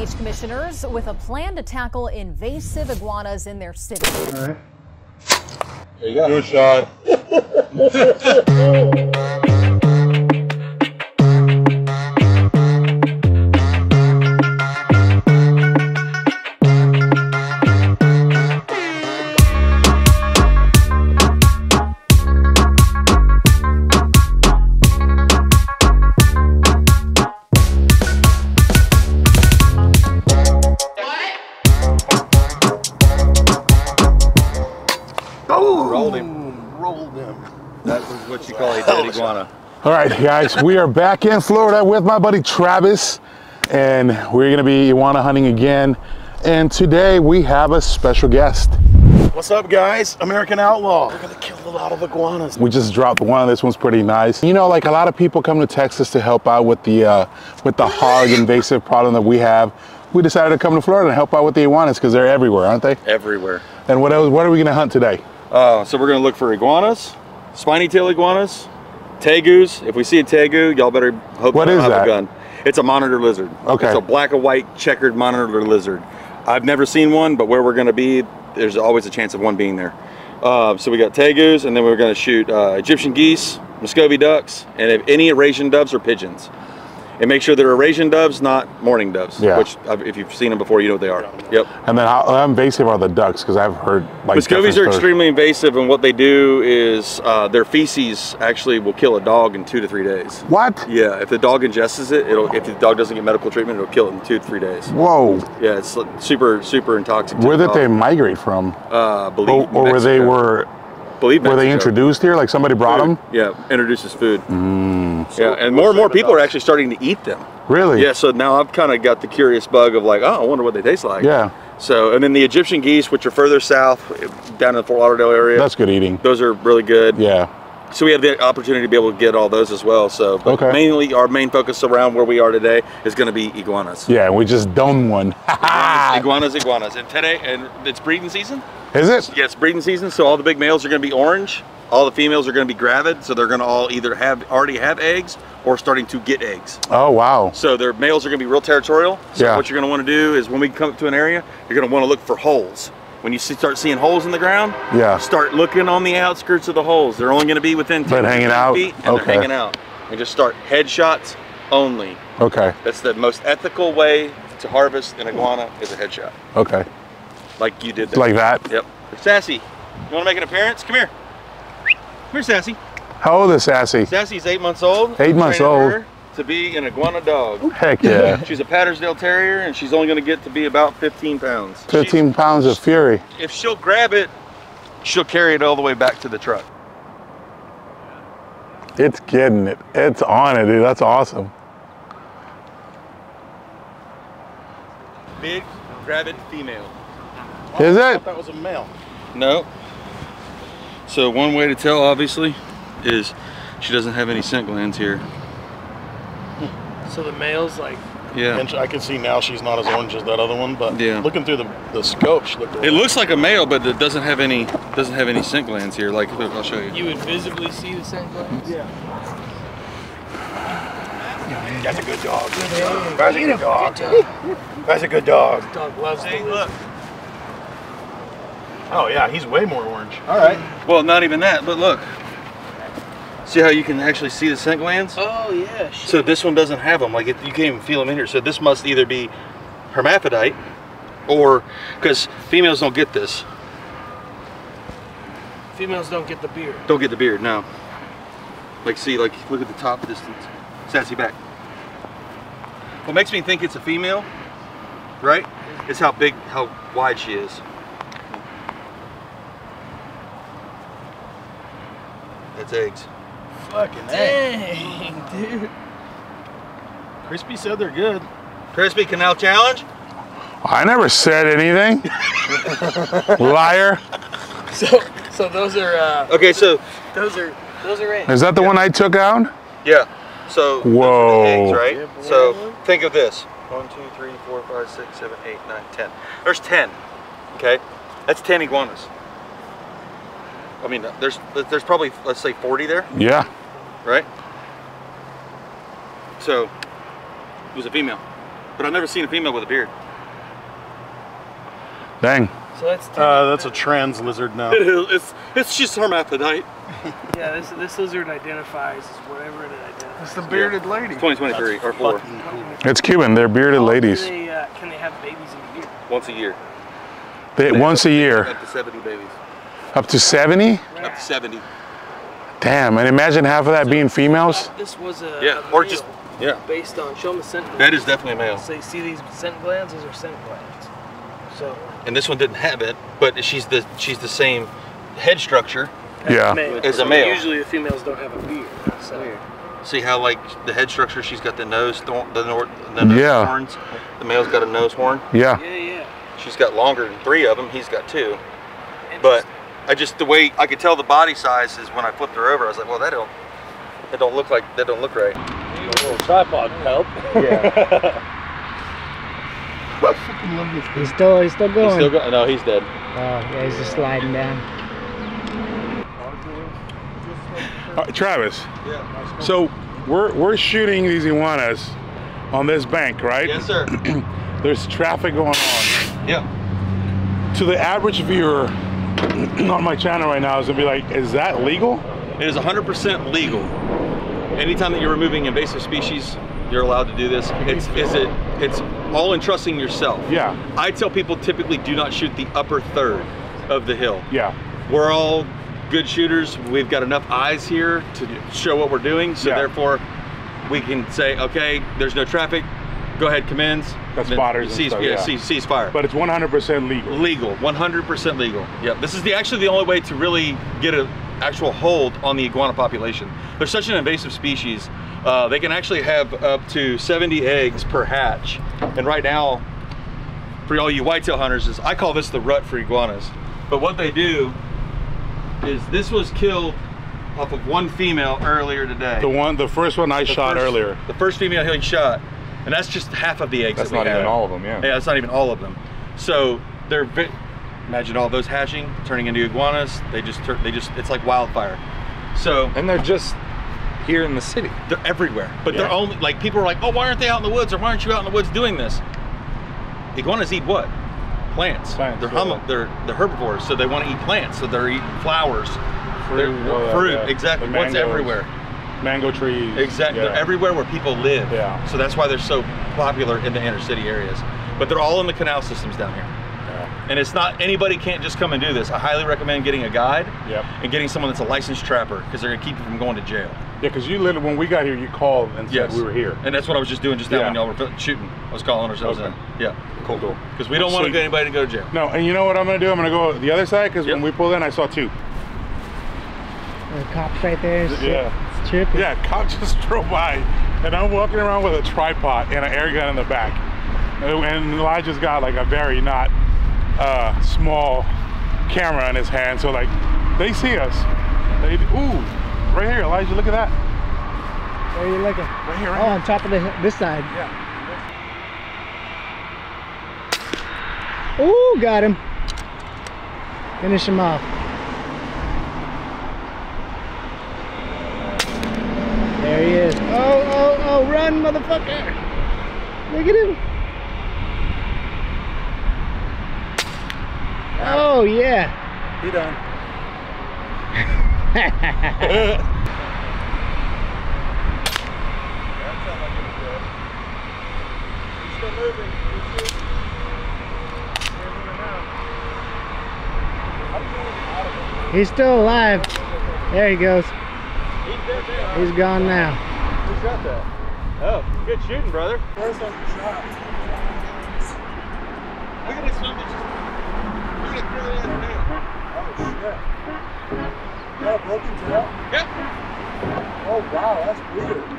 Beach commissioners with a plan to tackle invasive iguanas in their city. All right. There you go. Good shot. All right, guys, we are back in Florida with my buddy Travis, and we're gonna be iguana hunting again. And today we have a special guest. What's up, guys? American Outlaw. We're gonna kill a lot of iguanas. We just dropped one. This one's pretty nice. You know, like a lot of people come to Texas to help out with the hog invasive problem that we have. We decided to come to Florida and help out with the iguanas because they're everywhere, aren't they? Everywhere. And what else? What are we gonna hunt today? So we're gonna look for iguanas, spiny tail iguanas. Tegus. If we see a tegu, y'all better hope you don't have a gun. It's a monitor lizard. Okay. It's a black and white checkered monitor lizard. I've never seen one, but where we're going to be, there's always a chance of one being there. So we got tegus, and then we're going to shoot Egyptian geese, Muscovy ducks, and if any Eurasian doves or pigeons. And make sure they're Eurasian doves, not mourning doves. Yeah. Which, if you've seen them before, you know what they are. Yep. And then how invasive are the ducks? Because I've heard like Muscovies are extremely invasive, and what they do is their feces actually will kill a dog in 2 to 3 days. What? Yeah. If the dog ingests it, it'll. If the dog doesn't get medical treatment, it'll kill it in 2 to 3 days. Whoa. Yeah, it's super super intoxicating. Where did they migrate from? Were they introduced here? Like somebody brought them? Yeah, introduces food. Mm. Yeah, and more and more people are actually starting to eat them. Really? Yeah, so now I've kind of got the curious bug of like, oh, I wonder what they taste like. Yeah. So, and then the Egyptian geese, which are further south, down in the Fort Lauderdale area. That's good eating. Those are really good. Yeah. So we have the opportunity to be able to get all those as well. So mainly our main focus around where we are today is going to be iguanas. Yeah, and we just done one. iguanas. And today, and it's breeding season. Is it? Yeah, it's breeding season. So all the big males are going to be orange. All the females are going to be gravid. So they're going to all either already have eggs or starting to get eggs. Oh, wow. So their males are going to be real territorial. So what you're going to want to do is when we come up to an area, you're going to want to look for holes. When you start seeing holes in the ground, start looking on the outskirts of the holes. They're only going to be within 10 feet, and they're hanging out. And just start headshots only. Okay. That's the most ethical way to harvest an iguana is a headshot. Okay. Like you did that. Like that? Yep. Sassy, you want to make an appearance? Come here. Come here, Sassy. How old is Sassy? Sassy's 8 months old. 8 months old. To be an iguana dog. Heck yeah. She's a Pattersdale Terrier, and she's only going to get to be about 15 pounds. 15 pounds of fury. If she'll grab it, she'll carry it all the way back to the truck. It's getting it. It's on it, dude. That's awesome. Big, gravid female. Is it? I thought that was a male. No. So one way to tell, obviously, is she doesn't have any scent glands here. So the male's like... Yeah. And I can see now she's not as orange as that other one, but looking through the scope, she looked... It looks like a male, but it doesn't have any scent glands here. Like, look, I'll show you. You would visibly see the scent glands? Yeah. That's a good dog. That's a good dog. That's a good dog. This dog loves it. Look. Oh yeah, he's way more orange. All right. Well, not even that, but look. See how you can actually see the scent glands? Oh yeah. Shit. So this one doesn't have them. Like you can't even feel them in here. So this must either be hermaphrodite, or because females don't get this. Females don't get the beard. Don't get the beard. No. Like see, like look at the top distance. Sassy back. What makes me think it's a female, right? It's how big, how wide she is. That's eggs. Fucking dang, dude. Crispy said they're good. Crispy, canal challenge? I never said anything. Liar. So those are. Okay, so those are eggs. Is that the one I took out? Yeah. So those are the eggs, right? Yeah, so think of this: 1, 2, 3, 4, 5, 6, 7, 8, 9, 10. There's 10. Okay, that's 10 iguanas. I mean, there's probably, let's say 40 there. Yeah. Right? So, it was a female. But I've never seen a female with a beard. Dang. So that's a trans lizard now. It is. It's just hermaphrodite. Yeah, this lizard identifies as whatever it identifies. It's the bearded lady. It's 2023 or 4. It's Cuban. They're bearded ladies. Can they have babies in a year? Once a year. Once a year. Up to 70 babies. Up to 70? Yeah. Up to 70. Damn, and imagine half of that being females. This was a male, or just based on show them the scent glands. That is definitely a male. So you see these scent glands? Those are scent glands. So. And this one didn't have it, but she's the same head structure. As a male. Usually the females don't have a beard. So. See how like the head structure? She's got the nose, the nose horns. The male's got a nose horn. Yeah. She's got longer than 3 of them. He's got 2. But I just the way I could tell the body size is when I flipped her over. I was like, well, that don't look like that. Don't look right. A little tripod help. Yeah. I fucking love this guy. He's still going. He's still going. No, he's dead. Oh, yeah, he's just sliding down. Travis. Yeah. So we're shooting these iguanas on this bank, right? Yes, sir. There's traffic going on. Yeah. To the average viewer on my channel right now is gonna be like, is that legal? It is 100% legal. Anytime that you're removing invasive species, you're allowed to do this. It's all entrusting yourself. Yeah. I tell people typically do not shoot the upper third of the hill. Yeah. We're all good shooters. We've got enough eyes here to show what we're doing. So therefore we can say, okay, there's no traffic. Go ahead, commence. That's spotters. Ceasefire. But it's 100% legal. Legal, 100% legal. Yep. This is actually the only way to really get an actual hold on the iguana population. They're such an invasive species. They can actually have up to 70 eggs per hatch. And right now, for all you whitetail hunters, I call this the rut for iguanas. But what they do is this was killed off of one female earlier today. The first one I shot earlier. The first female he shot. And that's just half of the eggs. That's not even all of them, yeah. Yeah, that's not even all of them. So they're, imagine all those hatching, turning into iguanas. They just, it's like wildfire. So. And they're just, here in the city. They're everywhere. But they're only, like, people are like, oh, why aren't they out in the woods? Or why aren't you out in the woods doing this? Iguanas eat what? Plants. They're herbivores, so they want to eat plants. So they're eating flowers. Fruit, exactly. What's everywhere? Mango trees. Exactly. Yeah. They're everywhere where people live. Yeah. So that's why they're so popular in the inner city areas. But they're all in the canal systems down here. Yeah. And it's not, anybody can't just come and do this. I highly recommend getting a guide and getting someone that's a licensed trapper because they're going to keep you from going to jail. Yeah, because you literally, when we got here, you called and said we were here. And that's what I was just doing just now when y'all were shooting. I was calling ourselves in. Yeah, cool. Because we don't want to get anybody to go to jail. No, and you know what I'm going to do? I'm going to go the other side because when we pulled in, I saw 2. The cops right there. Yeah. It's trippy. Yeah, cop just drove by. And I'm walking around with a tripod and an air gun in the back. And Elijah's got like a very not small camera in his hand. So like, they see us. They, ooh. Right here, Elijah, look at that. Where are you looking? Right here, right here. On top of this side. Yeah. Ooh, got him. Finish him off. There he is. Oh, run, motherfucker. Look at him. Oh, yeah. He done. He's still alive. There he goes. He's gone now. Who shot that? Oh, good shooting, brother. First one shot. Look at this one. Look at it through the other. Oh, shit. Yeah, broken tail? Yep. Oh wow, that's weird.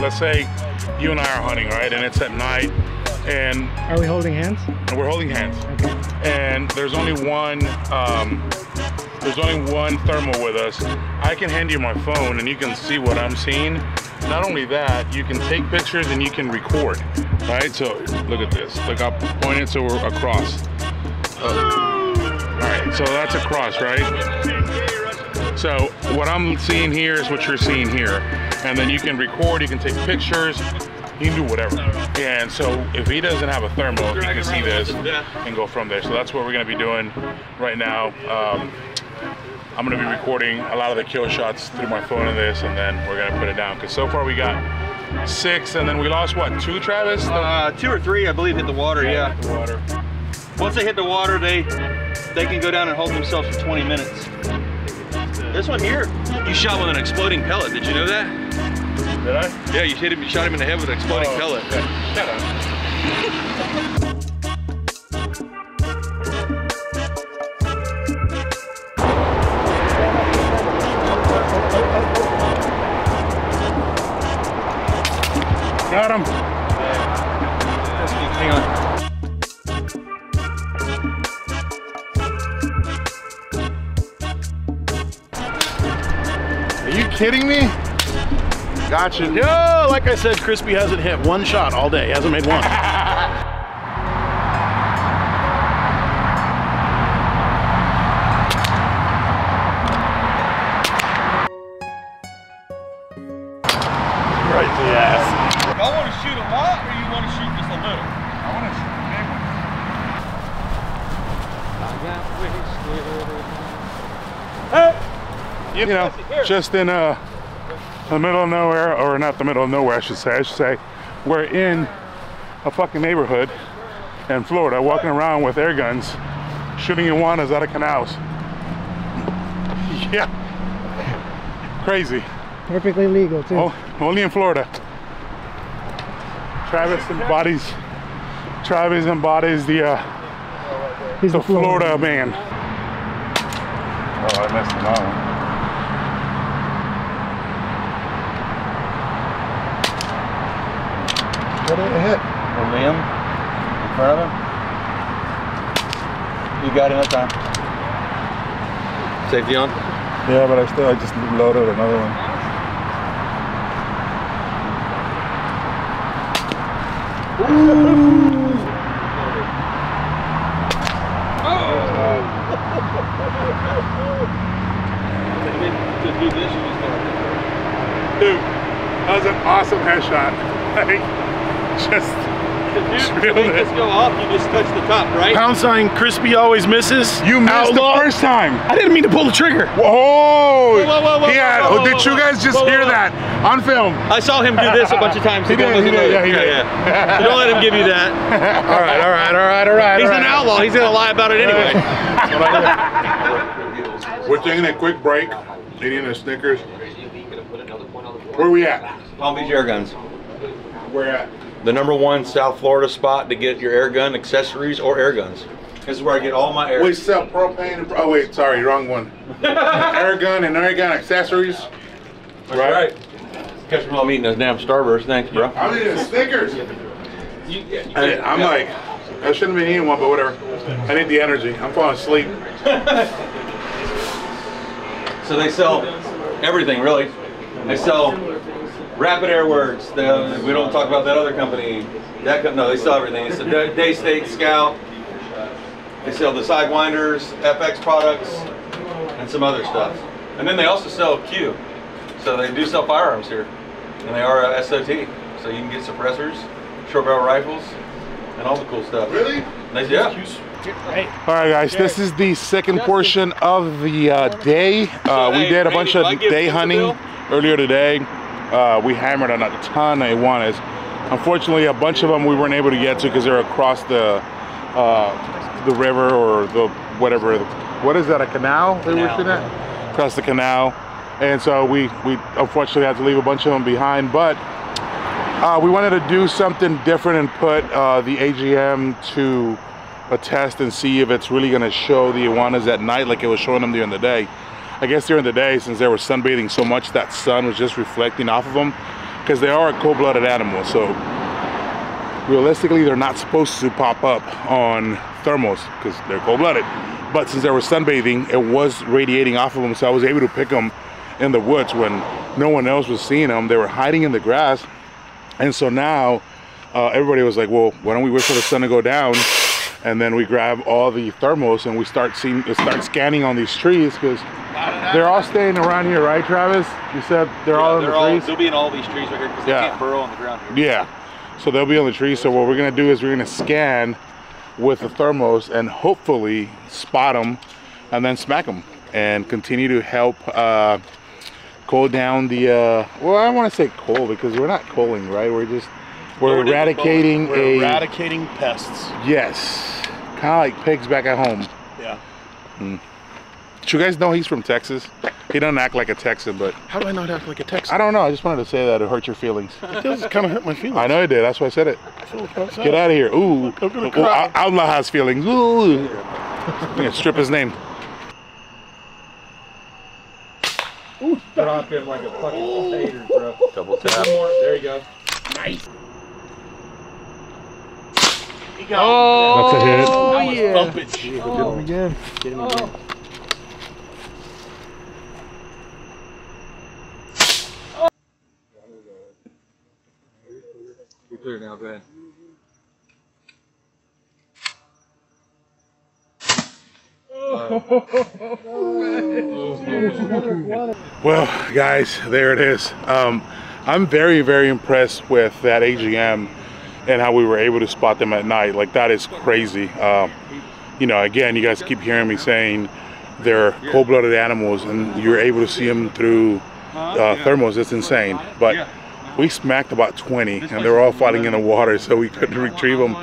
Let's say you and I are hunting, right? And it's at night, and... Are we holding hands? And we're holding hands. Okay. And there's only one There's only one thermal with us. I can hand you my phone and you can see what I'm seeing. Not only that, you can take pictures and you can record, right? So look at this, like I'll point it so we're across. All right, so that's across, right? So what I'm seeing here is what you're seeing here. And then you can record, you can take pictures, you can do whatever. And so if he doesn't have a thermal, you can see this and go from there. So that's what we're gonna be doing right now. I'm gonna be recording a lot of the kill shots through my phone in this, and then we're gonna put it down. Cause so far we got 6, and then we lost what, 2, Travis? 2 or 3, I believe, hit the water, yeah. Hit the water. Once they hit the water, they can go down and hold themselves for 20 minutes. This one here, you shot with an exploding pellet. Did you know that? Did I? Yeah, you hit him. You shot him in the head with an exploding pellet. Okay. Shut up. Got him. Hang on. Are you kidding me? Gotcha. Yo, like I said, Crispy hasn't hit one shot all day. He hasn't made one. Right to the ass. Y'all want to shoot a lot, or you want to shoot just a little? I want to shoot big ones. I got wasted. Hey! You know, just in a... the middle of nowhere, or not the middle of nowhere, I should say, we're in a fucking neighborhood in Florida, walking around with air guns, shooting iguanas out of canals. Yeah, crazy. Perfectly legal too. Oh, only in Florida. Travis embodies the Florida man. Oh, I missed another one. What did it hit? A limb in front of him. You got him that time. Safety on? Yeah, but I just loaded another one. Ooh. Dude, that was an awesome headshot. Like, just go off, you just touch the top, right? # Crispy always misses. You missed Outlaw. The first time. I didn't mean to pull the trigger. Whoa! Whoa, did you guys just hear that on film? I saw him do this a bunch of times. He did. So don't let him give you that. All right. He's an outlaw. He's gonna lie about it anyway. We're taking a quick break, eating a Snickers. Where are we at? Palm Beach Airguns. We're at the #1 South Florida spot to get your air gun accessories or air guns. This is where I get all my air. We sell propane and wrong one. Air gun and air gun accessories. That's right. Catch me while I'm eating those damn Starburst. Thanks, bro. I'm eating Snickers. I'm like, I shouldn't have been eating one, but whatever. I need the energy. I'm falling asleep. So they sell everything, really. They sell Rapid Air Works, we don't talk about that other company. No, they sell everything. It's the Day State Scout. They sell the Sidewinders, FX products, and some other stuff. And then they also sell Q. So they do sell firearms here. And they are SOT. So you can get suppressors, short barrel rifles, and all the cool stuff. Really? Yeah. All right, guys, this is the second portion of the day. We did a bunch of day hunting earlier today. We hammered on a ton of iguanas. Unfortunately, a bunch of them we weren't able to get to because they're across the river or the whatever. What is that? A canal? They were at? Across the canal, and so we unfortunately had to leave a bunch of them behind. But we wanted to do something different and put the AGM to a test and see if it's really going to show the iguanas at night like it was showing them during the day. I guess during the day, since they were sunbathing so much, that sun was just reflecting off of them, because they are a cold-blooded animal. So realistically, they're not supposed to pop up on thermals because they're cold-blooded. but since they were sunbathing, it was radiating off of them, so I was able to pick them in the woods when no one else was seeing them. They were hiding in the grass, and so now everybody was like, well, why don't we wait for the sun to go down, and then we grab all the thermals and we start scanning on these trees, because they're all staying around here, right, Travis? You said they're all in the trees? They'll be in all these trees right here because they can't burrow on the ground here. Yeah, so they'll be on the trees. So what we're gonna do is we're gonna scan with the thermals and hopefully spot them and then smack them and continue to help cool down the, well, I don't wanna say coal because we're not coaling, right? We're eradicating pests. Yes, kind of like pigs back at home. Yeah. Did you guys know he's from Texas? He doesn't act like a Texan, but... How do I not act like a Texan? I don't know, I just wanted to say that. It hurt your feelings. It does kind of hurt my feelings. I know it did, that's why I said it. Get out of here. Ooh, I'm gonna cry. Outlaw has feelings. Ooh. Yeah, strip his name. Ooh. Drop him like a fucking potato, bro. Double tap. One more, there you go. Nice. He got him. That's a hit. Oh, yeah. Bumping. Oh. Get him again. Get him again. Oh. You're clear now. Go ahead. Well, guys, there it is. I'm very, very impressed with that AGM and how we were able to spot them at night. Like, that is crazy. You know, again, you guys keep hearing me saying they're cold-blooded animals and you're able to see them through thermals. It's insane. But we smacked about 20 and they were all fighting in the water, so we couldn't retrieve them.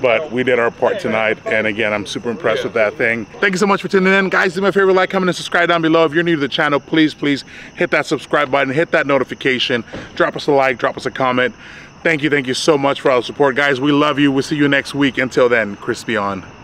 But we did our part tonight. And again, I'm super impressed with that thing. Thank you so much for tuning in. Guys, do me a favor, like, comment, and subscribe down below. If you're new to the channel, please, please hit that subscribe button, hit that notification, drop us a like, drop us a comment. Thank you so much for all the support. Guys, we love you. We'll see you next week. Until then, Crispy on.